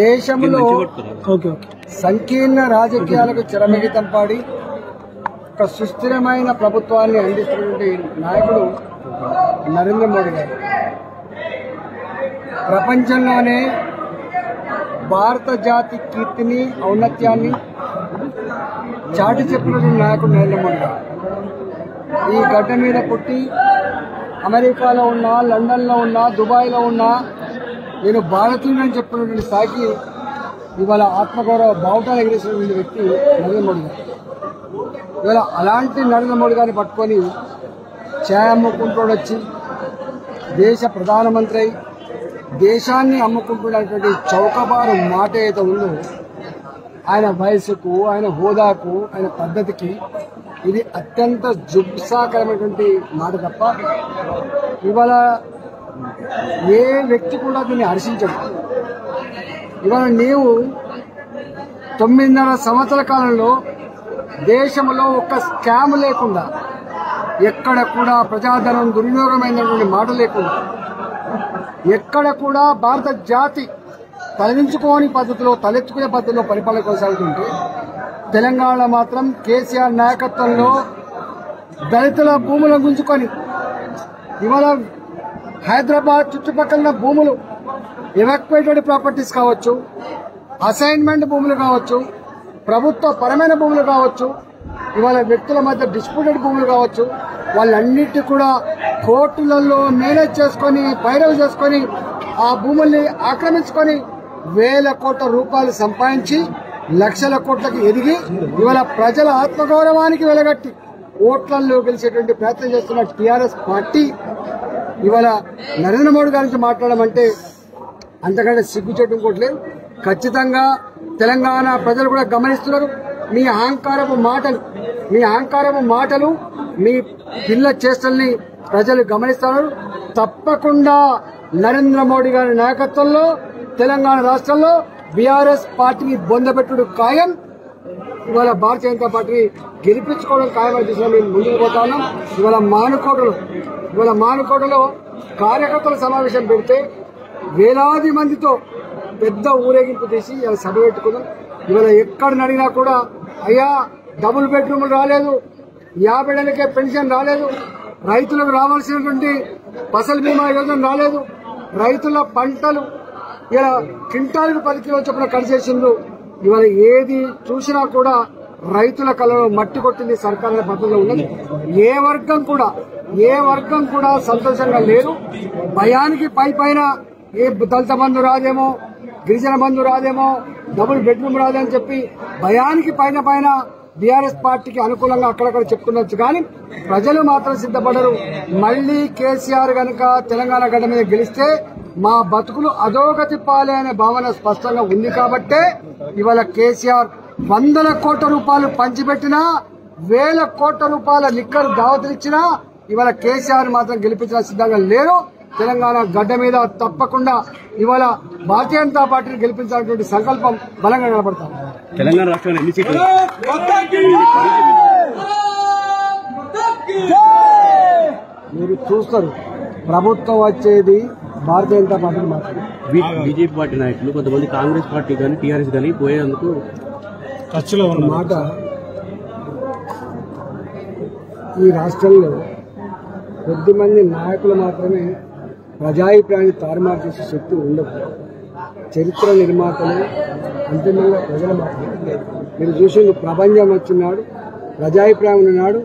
దేశంలో సంకీర్ణ రాజకీయాలకు చెరమగీతం పాడి ఒక సుస్థిరమైన ప్రభుత్వాన్ని అందిస్తున్నటువంటి నాయకుడు నరేంద్ర మోడీ గారు. ప్రపంచంలోనే భారత జాతి కీర్తిని ఔన్నత్యాన్ని చాటి చెప్పినటువంటి నాయకుడు నరేంద్ర మోడీ గారు. ఈ గడ్డ మీద పుట్టి అమెరికాలో ఉన్నా, లండన్లో ఉన్నా, దుబాయ్లో ఉన్నా నేను భారతీయుడని చెప్పినటువంటి స్థాయికి ఇవాళ ఆత్మగౌరవ బావుటాలు ఎగిరేసినటువంటి వ్యక్తి నరేంద్ర మోడీ గారు. ఇవాళ అలాంటి నరేంద్ర మోడీ గారిని పట్టుకొని అమ్ముకుంటూడు వచ్చి దేశ ప్రధానమంత్రి దేశాన్ని అమ్ముకుంటున్నటువంటి చౌకబారు మాట ఏదో ఉందో ఆయన వయసుకు, ఆయన హోదాకు, ఆయన పద్ధతికి ఇది అత్యంత జుబ్సాకరమైనటువంటి మాట తప్ప ఇవాళ ఏ వ్యక్తి కూడా దీన్ని హర్షించడు. ఇవాళ నీవు 9.5 సంవత్సరాల కాలంలో దేశంలో ఒక్క స్కామ్ లేకుండా, ఎక్కడ కూడా ప్రజాధనం దుర్వినియోగమైనటువంటి మాట లేకుండా, ఎక్కడ కూడా భారత జాతి తలదించుకోని పద్ధతిలో, తలెత్తుకునే పద్ధతిలో పరిపాలన కొనసాగుతుంటే తెలంగాణ మాత్రం కేసీఆర్ నాయకత్వంలో దళితుల భూములను గుంజుకొని ఇవాళ హైదరాబాద్ చుట్టుపక్కల భూములు ఎవాక్యుయేటెడ్ ప్రాపర్టీస్ కావచ్చు, అసైన్మెంట్ భూములు కావచ్చు, ప్రభుత్వ పరమైన భూములు కావచ్చు, ఇవాళ వ్యక్తుల మధ్య డిస్ప్యూటెడ్ భూములు కావచ్చు, వాళ్ళన్నిటి కూడా కోర్టులలో మేనేజ్ చేసుకొని, పైరవి చేసుకొని, ఆ భూముల్ని ఆక్రమించుకొని 1,000 కోట్ల రూపాయలు సంపాదించి 1,00,000 కోట్లకు ఎదిగి ఇవాళ ప్రజల ఆత్మగౌరవానికి వెలగట్టి ఓట్లలో గెలిచేటువంటి ప్రయత్నం చేస్తున్న టీఆర్ఎస్ పార్టీ ఇవాళ నరేంద్ర మోడీ గారించి మాట్లాడమంటే అంతకంటే సిగ్గుచేటు ఇంకోట్లేదు. ఖచ్చితంగా తెలంగాణ ప్రజలు కూడా గమనిస్తున్నారు మీ అహంకారపు మాటలు, మీ పిల్ల చేష్టల్ని ప్రజలు గమనిస్తున్నారు. తప్పకుండా నరేంద్ర మోడీ గారి నాయకత్వంలో తెలంగాణ రాష్ట్రంలో బీఆర్ఎస్ పార్టీని బొందబెట్టుడు ఖాయం, ఇవాళ భారతీయ జనతా పార్టీని గెలిపించుకోవడం ఖాయమని దిశలో మేము ముందుకు పోతాను. ఇవాళ మానుకోటలో కార్యకర్తల సమావేశం పెడితే వేలాది మందితో పెద్ద ఊరేగింపు తీసి ఇలా సభ పెట్టుకున్నాం. ఇవాళ ఎక్కడ అడిగినా కూడా అయ్యా 2 బెడ్రూములు రాలేదు, 50 నెలలకే పెన్షన్ రాలేదు, రైతులకు రావాల్సినటువంటి ఫసల్ బీమా యోజన రాలేదు, రైతుల పంటలు ఇలా క్వింటాలకు 10 కిలోలు చొప్పున కట్ చేసిండ్రు. ఇవాళ ఏది చూసినా కూడా రైతుల కళలో మట్టి కొట్టింది సర్కార్ పద్ధతిలో ఉన్నది. ఏ వర్గం కూడా సంతోషంగా లేరు. భయానికి పైపైన ఏ దళిత బంధు రాదేమో, గిరిజన బంధు రాదేమో, 2 బెడ్రూమ్ రాదని చెప్పి భయానికి పైన బీఆర్ఎస్ పార్టీకి అనుకూలంగా అక్కడక్కడ చెప్పుకున్నచ్చు. కానీ ప్రజలు మాత్రం సిద్ధపడరు. మళ్లీ కేసీఆర్ గనక తెలంగాణ గడ్డ మీద గెలిస్తే మా బతుకులు అధోగతి పాలే అనే భావన స్పష్టంగా ఉంది. కాబట్టే ఇవాళ కేసీఆర్ 100 కోట్ల రూపాయలు పంచిపెట్టినా, 1,000 కోట్ల రూపాయల లిక్కర్ దావతలిచ్చినా ఇవాళ కేసీఆర్ మాత్రం గెలిపించిన సిద్ధంగా లేరు. తెలంగాణ గడ్డ మీద తప్పకుండా ఇవాళ భారతీయ జనతా పార్టీని గెలిపించాలనేటువంటి సంకల్పం బలంగా నిలబడతాం. తెలంగాణ రాష్ట్రంలో ఎన్ని సీట్లు? మీరు చూస్తారు ప్రభుత్వం వచ్చేది భారతీయ జనతా పార్టీని మాత్రమే. బీజేపీ పార్టీ నాయకులు కొంతమంది కాంగ్రెస్ పార్టీ కానీ టీఆర్ఎస్ కానీ పోయేందుకు ఖర్చులో ఉన్న మాట ఈ రాష్ట్రంలో కొద్దిమంది నాయకులు మాత్రమే ప్రజాభిప్రాయాన్ని తారుమారు చేసే శక్తి ఉండదు. చరిత్ర నిర్మాతలు అంతిమంగా ప్రజలు మాత్రమే. మీరు చూసి ప్రపంచం వచ్చినాడు, ప్రజాభిప్రాయం ఉన్నాడు.